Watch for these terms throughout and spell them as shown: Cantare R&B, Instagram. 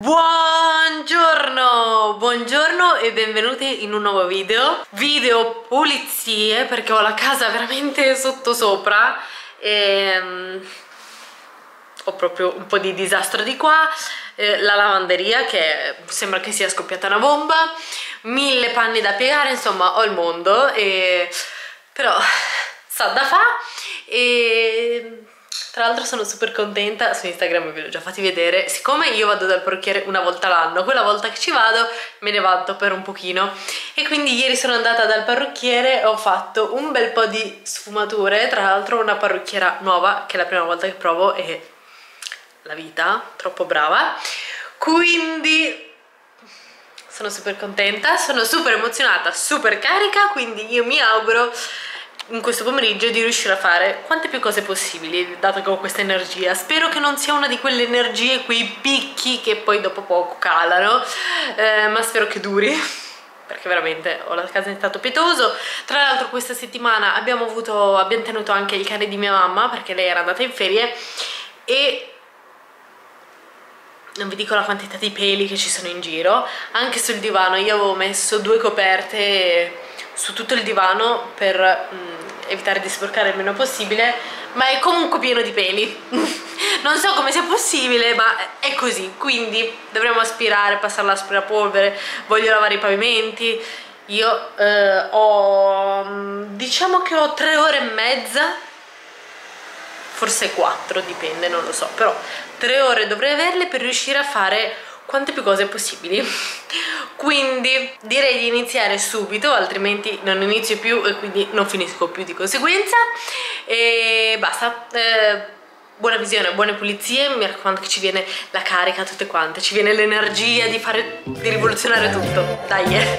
Buongiorno e benvenuti in un nuovo video pulizie, perché ho la casa veramente sottosopra e ho proprio un po' di disastro di qua, la lavanderia che sembra che sia scoppiata una bomba, mille panni da piegare, insomma ho il mondo, però sa da fa. E tra l'altro sono super contenta, su Instagram ve l'ho già fatti vedere, siccome io vado dal parrucchiere una volta l'anno, quella volta che ci vado me ne vanto per un pochino, e quindi ieri sono andata dal parrucchiere e ho fatto un bel po' di sfumature, tra l'altro una parrucchiera nuova che è la prima volta che provo e la vita, troppo brava, quindi sono super contenta, sono super emozionata, super carica, quindi io mi auguro in questo pomeriggio di riuscire a fare quante più cose possibili, dato che ho questa energia. Spero che non sia una di quelle energie, quei picchi che poi dopo poco calano, ma spero che duri, perché veramente ho la casa in stato pietoso. Tra l'altro questa settimana abbiamo tenuto anche il cane di mia mamma, perché lei era andata in ferie, e non vi dico la quantità di peli che ci sono in giro. Anche sul divano io avevo messo due coperte su tutto il divano per evitare di sporcare il meno possibile, ma è comunque pieno di peli non so come sia possibile, ma è così, quindi dovremmo aspirare, passare l'aspirapolvere, voglio lavare i pavimenti. Io diciamo che ho 3 ore e mezza, forse 4, dipende, non lo so, però 3 ore dovrei averle per riuscire a fare quante più cose possibili quindi direi di iniziare subito, altrimenti non inizio più e quindi non finisco più di conseguenza, e basta. Buona visione, buone pulizie, mi raccomando che ci viene la carica tutte quante, ci viene l'energia di rivoluzionare tutto, dai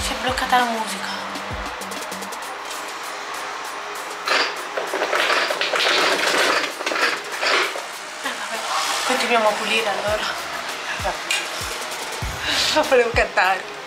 Si è bloccata la musica. Vabbè, continuiamo a pulire allora. Volevo cantare.